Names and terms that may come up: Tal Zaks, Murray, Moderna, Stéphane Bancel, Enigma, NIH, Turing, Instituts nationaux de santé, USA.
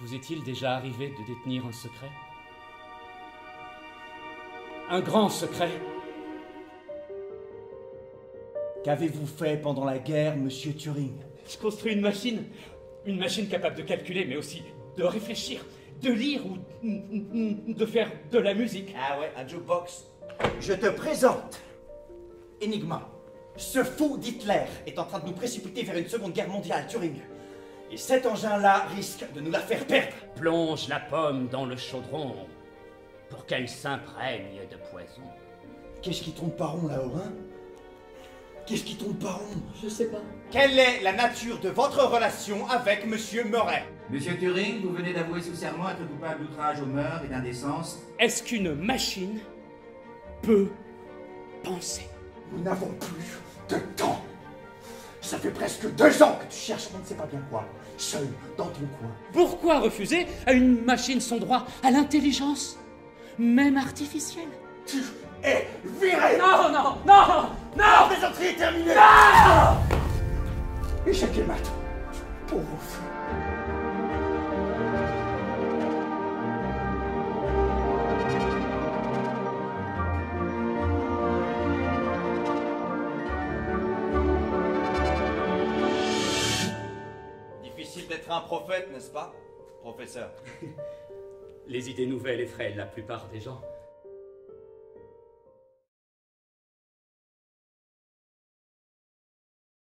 Vous est-il déjà arrivé de détenir un secret? Un grand secret? Qu'avez-vous fait pendant la guerre, monsieur Turing? Je construis une machine capable de calculer, mais aussi de réfléchir, de lire ou de faire de la musique. Ah ouais, un jukebox. Je te présente Enigma. Ce fou d'Hitler est en train de nous précipiter vers une seconde guerre mondiale, Turing. Et cet engin-là risque de nous la faire perdre. Plonge la pomme dans le chaudron pour qu'elle s'imprègne de poison. Qu'est-ce qui tourne par rond là-haut, hein? Qu'est-ce qui tourne par rond? Je sais pas. Quelle est la nature de votre relation avec Monsieur Murray? Monsieur Turing, vous venez d'avouer sous serment être coupable d'outrage aux mœurs et d'indécence. Est-ce qu'une machine peut penser? Nous n'avons plus de temps. Ça fait presque 2 ans que tu cherches, on ne sait pas bien quoi, seul, dans ton coin. Pourquoi refuser à une machine son droit à l'intelligence, même artificielle? Tu es viré! Non, non, non, non! La plaisanterie est terminée! Non! Échec et mat, pauvre fou. D'être un prophète, n'est-ce pas, professeur? Les idées nouvelles effraient la plupart des gens.